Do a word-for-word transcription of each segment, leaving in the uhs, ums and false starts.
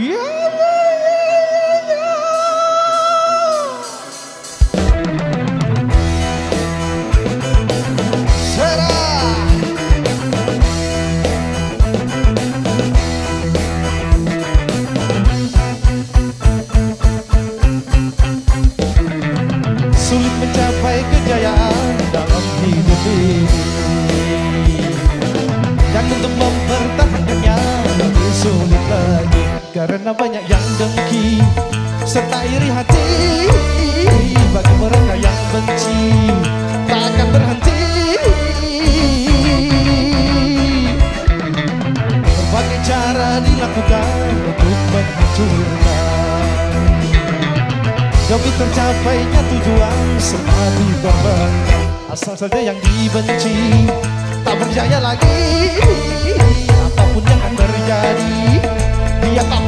Sulit mencapai kejayaan dalam hidup ini, dan untuk mempertahankannya lebih sulit lagi, karena banyak yang dengki serta iri hati. Bagi mereka yang benci tak akan berhenti, berbagai cara dilakukan untuk menghancurkan, demi tercapainya tujuan selalu berbuat. Asal saja yang dibenci tak berjaya lagi, apapun yang akan terjadi dia tak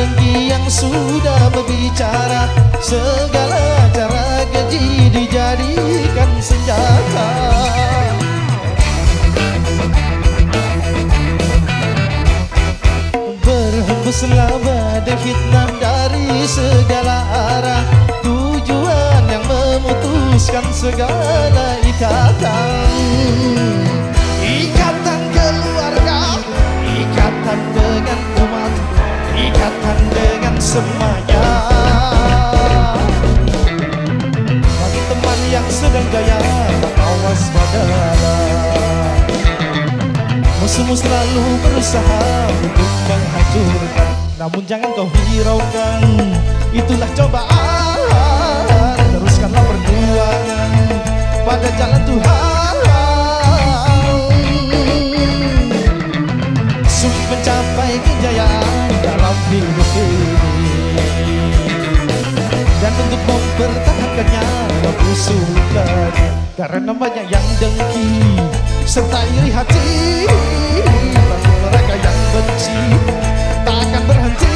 Dengki yang sudah berbicara, segala cara keji dijadikan senjata. Berhembuslah badai fitnah dari segala arah, tujuan yang memutuskan segala ikatan. Ikatan keluarga, ikatan dengan umat, ikatan dengan semuanya. Bagi teman yang sedang jaya, awas padalah, musuhmu selalu berusaha untuk menghancurkan. Namun jangan kau hiraukan, itulah cobaan. Teruskanlah perjuangan pada jalan Tuhan. Sulit mencapai kejayaan dalam hidup ini, dan untuk mempertahankannya lebih sulit lagi, karena banyak yang dengki serta iri hati. Bagi mereka yang benci tak akan berhenti,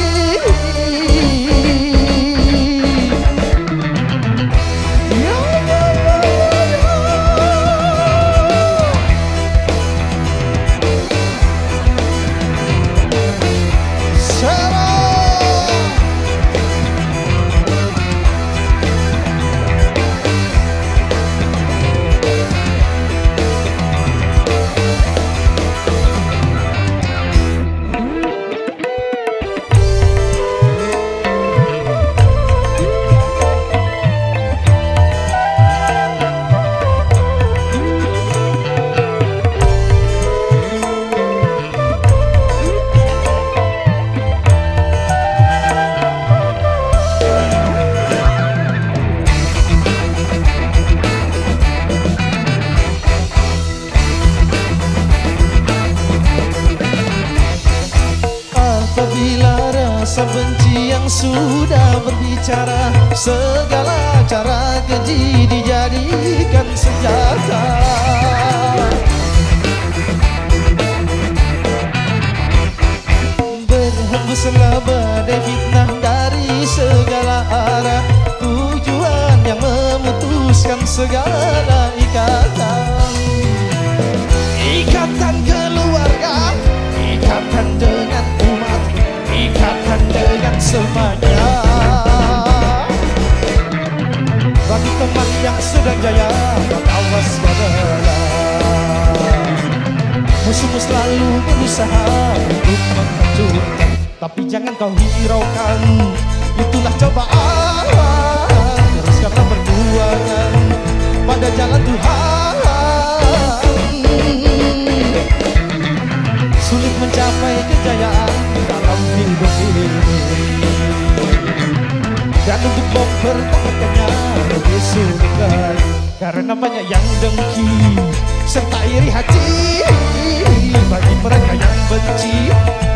benci yang sudah berbicara, segala cara keji dijadikan senjata. Berhembuslah badai fitnah dari segala arah, tujuan yang memutuskan segala ikatan. Ikatan keluarga, ikatan dengan umat, ikatan dengan semuanya. Bagi teman yang sedang jaya, awas padalah, berusaha untuk menghancurkan, tapi jangan kau hiraukan, itulah cobaan. Teruskanlah perjuangan pada jalan Tuhan. Sulit mencapai kejayaan dalam hidup ini, dan untuk mempertahankannya lebih sulit lagi, karena banyak yang dengki serta iri hati. Bagi mereka yang benci